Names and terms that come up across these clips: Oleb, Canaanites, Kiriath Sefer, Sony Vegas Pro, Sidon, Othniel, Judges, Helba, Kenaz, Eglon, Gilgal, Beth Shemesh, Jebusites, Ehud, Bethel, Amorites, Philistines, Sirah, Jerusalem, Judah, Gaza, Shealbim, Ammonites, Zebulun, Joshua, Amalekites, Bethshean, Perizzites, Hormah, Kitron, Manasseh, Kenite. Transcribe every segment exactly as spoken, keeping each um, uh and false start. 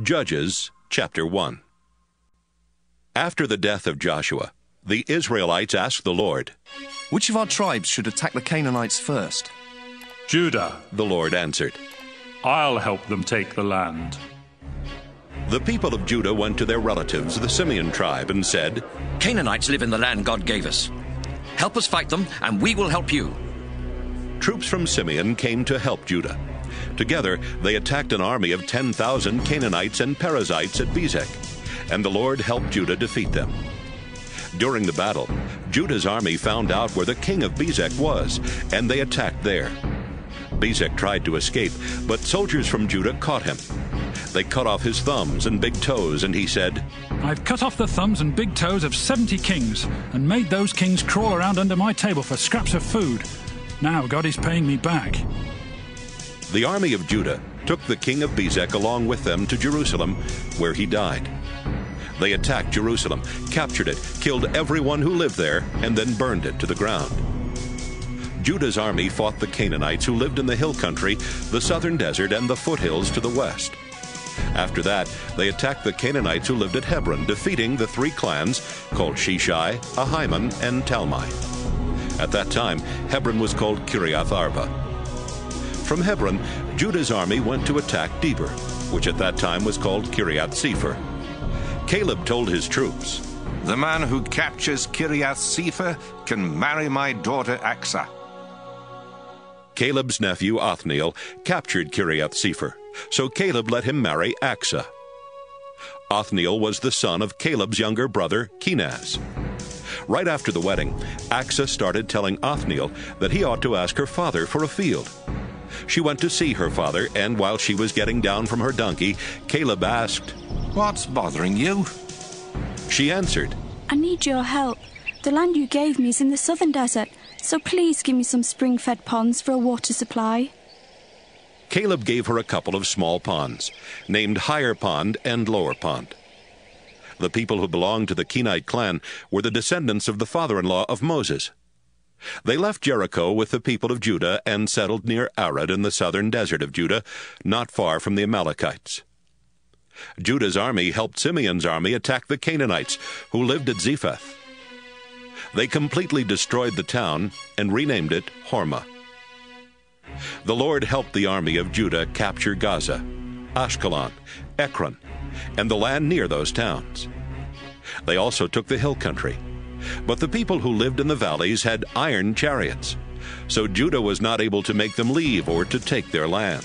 Judges chapter one. After the death of Joshua, the Israelites asked the Lord, "Which of our tribes should attack the Canaanites first?" "Judah," the Lord answered. "I'll help them take the land." The people of Judah went to their relatives, the Simeon tribe, and said, "Canaanites live in the land God gave us. Help us fight them, and we will help you." Troops from Simeon came to help Judah. Together, they attacked an army of ten thousand Canaanites and Perizzites at Bezek, and the Lord helped Judah defeat them. During the battle, Judah's army found out where the king of Bezek was, and they attacked there. Bezek tried to escape, but soldiers from Judah caught him. They cut off his thumbs and big toes, and he said, "I've cut off the thumbs and big toes of seventy kings, and made those kings crawl around under my table for scraps of food. Now God is paying me back." The army of Judah took the king of Bezek along with them to Jerusalem, where he died. They attacked Jerusalem, captured it, killed everyone who lived there, and then burned it to the ground. Judah's army fought the Canaanites who lived in the hill country, the southern desert, and the foothills to the west. After that, they attacked the Canaanites who lived at Hebron, defeating the three clans called Sheshai, Ahiman, and Talmai. At that time, Hebron was called Kiriath Arba. From Hebron, Judah's army went to attack Deber, which at that time was called Kiriath Sefer. Caleb told his troops, "The man who captures Kiriath Sefer can marry my daughter Aksa." Caleb's nephew Othniel captured Kiriath Sefer, so Caleb let him marry Aksa. Othniel was the son of Caleb's younger brother Kenaz. Right after the wedding, Aksa started telling Othniel that he ought to ask her father for a field. She went to see her father, and while she was getting down from her donkey, Caleb asked, "What's bothering you?" She answered, "I need your help. The land you gave me is in the southern desert, so please give me some spring-fed ponds for a water supply." Caleb gave her a couple of small ponds, named Higher Pond and Lower Pond. The people who belonged to the Kenite clan were the descendants of the father-in-law of Moses. They left Jericho with the people of Judah and settled near Arad in the southern desert of Judah, not far from the Amalekites. Judah's army helped Simeon's army attack the Canaanites, who lived at Zephath. They completely destroyed the town and renamed it Hormah. The Lord helped the army of Judah capture Gaza, Ashkelon, Ekron, and the land near those towns. They also took the hill country. But the people who lived in the valleys had iron chariots, so Judah was not able to make them leave or to take their land.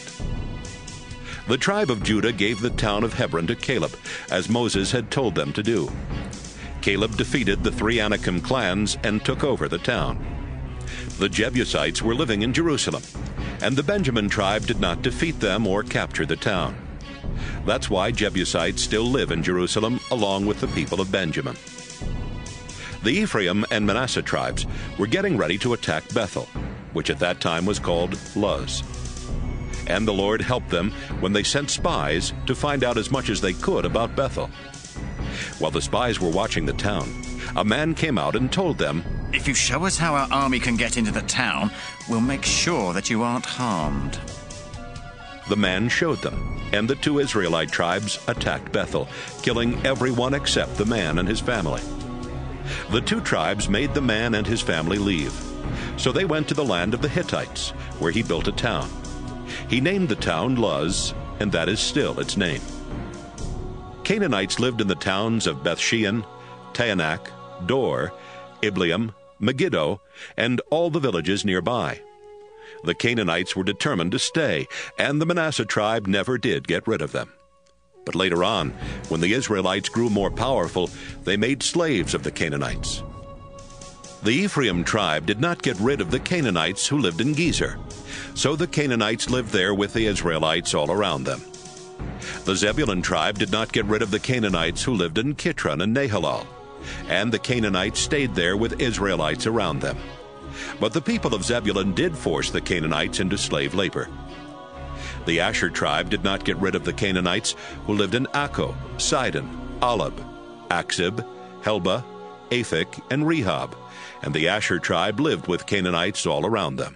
The tribe of Judah gave the town of Hebron to Caleb, as Moses had told them to do. Caleb defeated the three Anakim clans and took over the town. The Jebusites were living in Jerusalem, and the Benjamin tribe did not defeat them or capture the town. That's why Jebusites still live in Jerusalem along with the people of Benjamin. The Ephraim and Manasseh tribes were getting ready to attack Bethel, which at that time was called Luz. And the Lord helped them when they sent spies to find out as much as they could about Bethel. While the spies were watching the town, a man came out and told them, "If you show us how our army can get into the town, we'll make sure that you aren't harmed." The man showed them, and the two Israelite tribes attacked Bethel, killing everyone except the man and his family. The two tribes made the man and his family leave, so they went to the land of the Hittites, where he built a town. He named the town Luz, and that is still its name. Canaanites lived in the towns of Bethshean, Taanach, Dor, Ibleam, Megiddo, and all the villages nearby. The Canaanites were determined to stay, and the Manasseh tribe never did get rid of them. But later on, when the Israelites grew more powerful, they made slaves of the Canaanites. The Ephraim tribe did not get rid of the Canaanites who lived in Gezer, so the Canaanites lived there with the Israelites all around them. The Zebulun tribe did not get rid of the Canaanites who lived in Kitron and Nahalal, and the Canaanites stayed there with Israelites around them. But the people of Zebulun did force the Canaanites into slave labor. The Asher tribe did not get rid of the Canaanites who lived in Akko, Sidon, Oleb, Aksib, Helba, Aphek, and Rehob, and the Asher tribe lived with Canaanites all around them.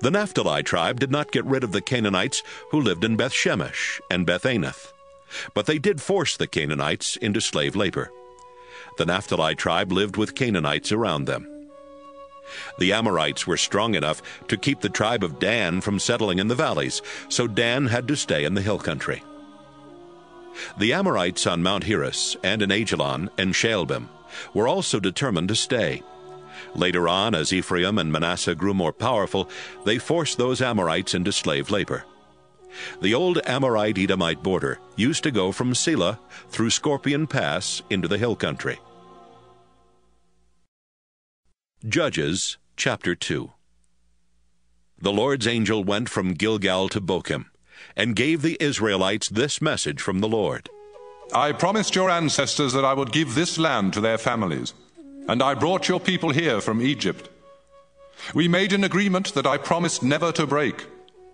The Naphtali tribe did not get rid of the Canaanites who lived in Beth Shemesh and Beth Anath, But they did force the Canaanites into slave labor. The Naphtali tribe lived with Canaanites around them. The Amorites were strong enough to keep the tribe of Dan from settling in the valleys, so Dan had to stay in the hill country. The Amorites on Mount Hiris and in Ajalon and Shealbim were also determined to stay. Later on, as Ephraim and Manasseh grew more powerful, they forced those Amorites into slave labor. The old Amorite-Edomite border used to go from Selah through Scorpion Pass into the hill country. Judges chapter two. The Lord's angel went from Gilgal to Bochim and gave the Israelites this message from the Lord. I promised your ancestors that I would give this land to their families, and I brought your people here from Egypt. We made an agreement that I promised never to break,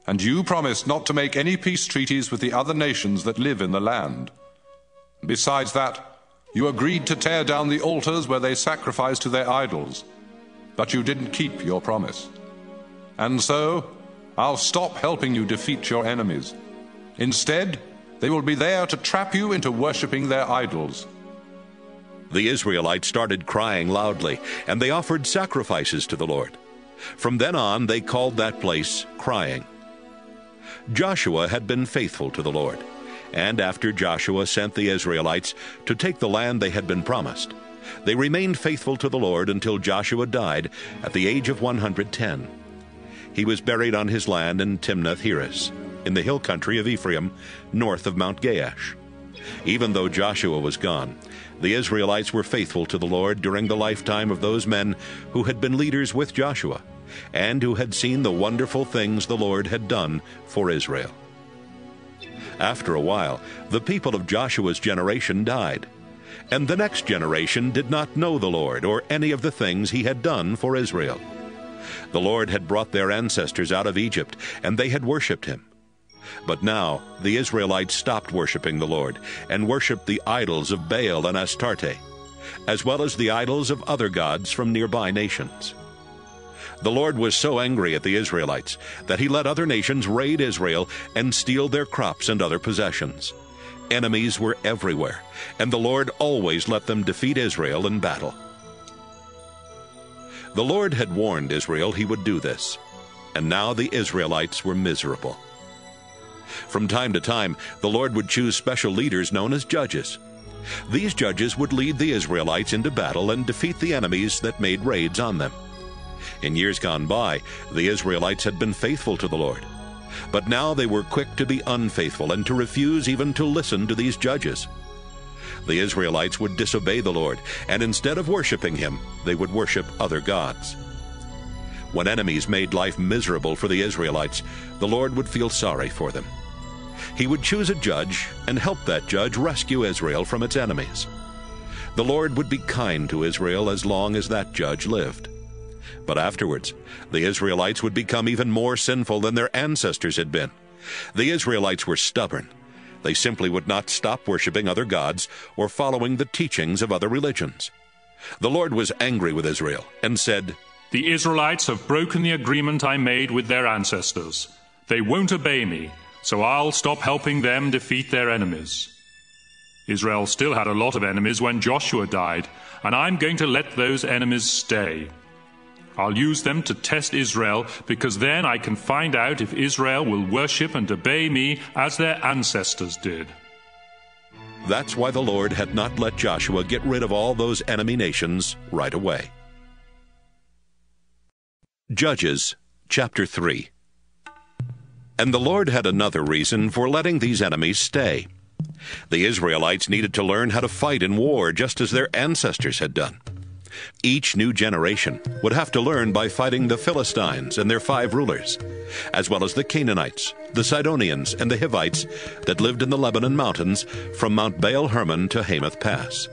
and you promised not to make any peace treaties with the other nations that live in the land. Besides that, you agreed to tear down the altars where they sacrificed to their idols, but you didn't keep your promise. And so, I'll stop helping you defeat your enemies. Instead, they will be there to trap you into worshipping their idols. The Israelites started crying loudly, and they offered sacrifices to the Lord. From then on, they called that place Crying. Joshua had been faithful to the Lord, and after Joshua sent the Israelites to take the land they had been promised, they remained faithful to the Lord until Joshua died at the age of one hundred ten. He was buried on his land in Timnath-Hiris, in the hill country of Ephraim, north of Mount Gaash. Even though Joshua was gone, the Israelites were faithful to the Lord during the lifetime of those men who had been leaders with Joshua and who had seen the wonderful things the Lord had done for Israel. After a while, the people of Joshua's generation died, and the next generation did not know the Lord or any of the things he had done for Israel. The Lord had brought their ancestors out of Egypt, and they had worshipped him. But now the Israelites stopped worshiping the Lord and worshipped the idols of Baal and Astarte, as well as the idols of other gods from nearby nations. The Lord was so angry at the Israelites that he let other nations raid Israel and steal their crops and other possessions. Enemies were everywhere, and the Lord always let them defeat Israel in battle. The Lord had warned Israel he would do this, and now the Israelites were miserable. From time to time, the Lord would choose special leaders known as judges. These judges would lead the Israelites into battle and defeat the enemies that made raids on them. In years gone by, the Israelites had been faithful to the Lord. But now they were quick to be unfaithful and to refuse even to listen to these judges. The Israelites would disobey the Lord, and instead of worshiping him, they would worship other gods. When enemies made life miserable for the Israelites, the Lord would feel sorry for them. He would choose a judge and help that judge rescue Israel from its enemies. The Lord would be kind to Israel as long as that judge lived. But afterwards, the Israelites would become even more sinful than their ancestors had been. The Israelites were stubborn. They simply would not stop worshiping other gods or following the teachings of other religions. The Lord was angry with Israel and said, The Israelites have broken the agreement I made with their ancestors. They won't obey me, so I'll stop helping them defeat their enemies. Israel still had a lot of enemies when Joshua died, and I'm going to let those enemies stay. I'll use them to test Israel, because then I can find out if Israel will worship and obey me as their ancestors did. That's why the Lord had not let Joshua get rid of all those enemy nations right away. Judges chapter three. And the Lord had another reason for letting these enemies stay. The Israelites needed to learn how to fight in war just as their ancestors had done. Each new generation would have to learn by fighting the Philistines and their five rulers, as well as the Canaanites, the Sidonians, and the Hivites that lived in the Lebanon mountains from Mount Baal Hermon to Hamath Pass.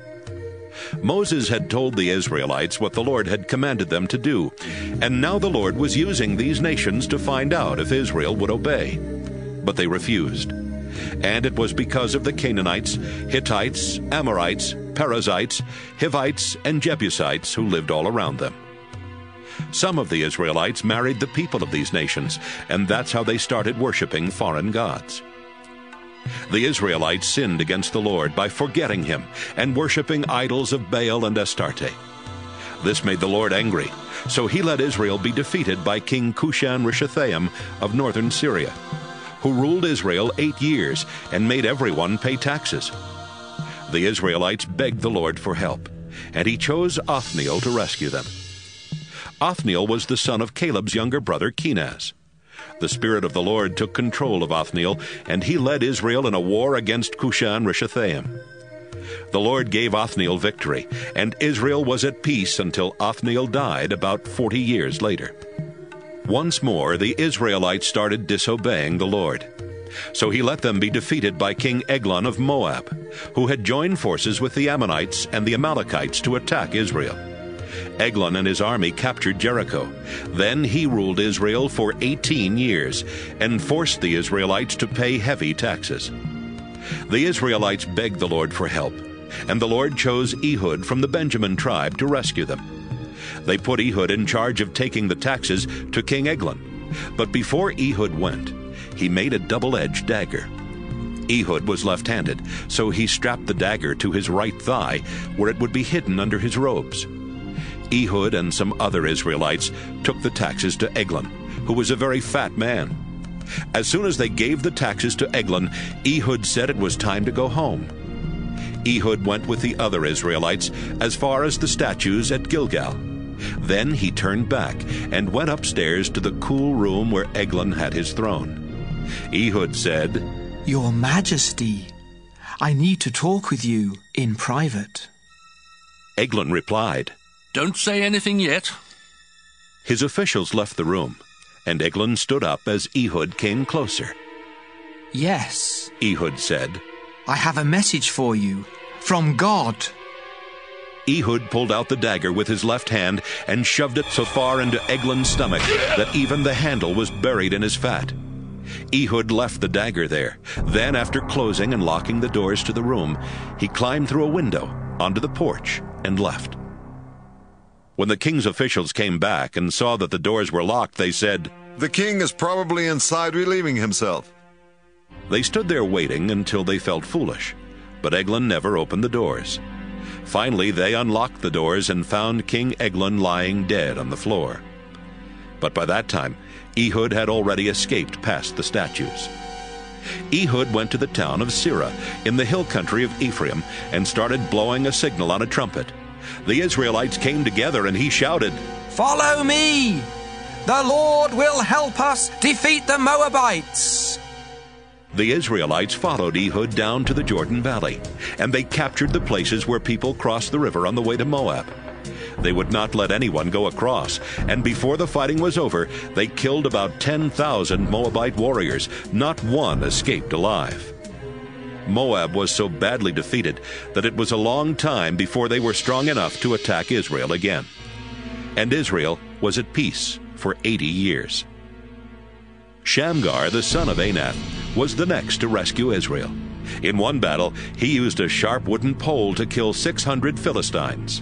Moses had told the Israelites what the Lord had commanded them to do, and now the Lord was using these nations to find out if Israel would obey. But they refused. And it was because of the Canaanites, Hittites, Amorites, Perizzites, Hivites, and Jebusites who lived all around them. Some of the Israelites married the people of these nations, and that's how they started worshiping foreign gods. The Israelites sinned against the Lord by forgetting him and worshiping idols of Baal and Astarte. This made the Lord angry, so he let Israel be defeated by King Cushan-Rishathaim of northern Syria, who ruled Israel eight years and made everyone pay taxes. The Israelites begged the Lord for help, and he chose Othniel to rescue them. Othniel was the son of Caleb's younger brother Kenaz. The Spirit of the Lord took control of Othniel, and he led Israel in a war against Cushan-Rishathaim. The Lord gave Othniel victory, and Israel was at peace until Othniel died about forty years later. Once more, the Israelites started disobeying the Lord. So he let them be defeated by King Eglon of Moab, who had joined forces with the Ammonites and the Amalekites to attack Israel. Eglon and his army captured Jericho. Then he ruled Israel for eighteen years and forced the Israelites to pay heavy taxes. The Israelites begged the Lord for help, and the Lord chose Ehud from the Benjamin tribe to rescue them. They put Ehud in charge of taking the taxes to King Eglon. But before Ehud went, he made a double-edged dagger. Ehud was left-handed, so he strapped the dagger to his right thigh, where it would be hidden under his robes. Ehud and some other Israelites took the taxes to Eglon, who was a very fat man. As soon as they gave the taxes to Eglon, Ehud said it was time to go home. Ehud went with the other Israelites as far as the statues at Gilgal. Then he turned back and went upstairs to the cool room where Eglon had his throne. Ehud said, "Your Majesty, I need to talk with you in private." Eglon replied, "Don't say anything yet." His officials left the room, and Eglon stood up as Ehud came closer. "Yes," Ehud said, "I have a message for you from God." Ehud pulled out the dagger with his left hand and shoved it so far into Eglon's stomach that even the handle was buried in his fat. Ehud left the dagger there. Then, after closing and locking the doors to the room, he climbed through a window onto the porch and left. When the king's officials came back and saw that the doors were locked, they said, "The king is probably inside relieving himself." They stood there waiting until they felt foolish, but Eglon never opened the doors. Finally, they unlocked the doors and found King Eglon lying dead on the floor. But by that time, Ehud had already escaped past the statues. Ehud went to the town of Sirah in the hill country of Ephraim and started blowing a signal on a trumpet. The Israelites came together and he shouted, "Follow me! The Lord will help us defeat the Moabites!" The Israelites followed Ehud down to the Jordan Valley, and they captured the places where people crossed the river on the way to Moab. They would not let anyone go across, and before the fighting was over, they killed about ten thousand Moabite warriors. Not one escaped alive. Moab was so badly defeated that it was a long time before they were strong enough to attack Israel again. And Israel was at peace for eighty years. Shamgar, the son of Anath, was the next to rescue Israel. In one battle, he used a sharp wooden pole to kill six hundred Philistines.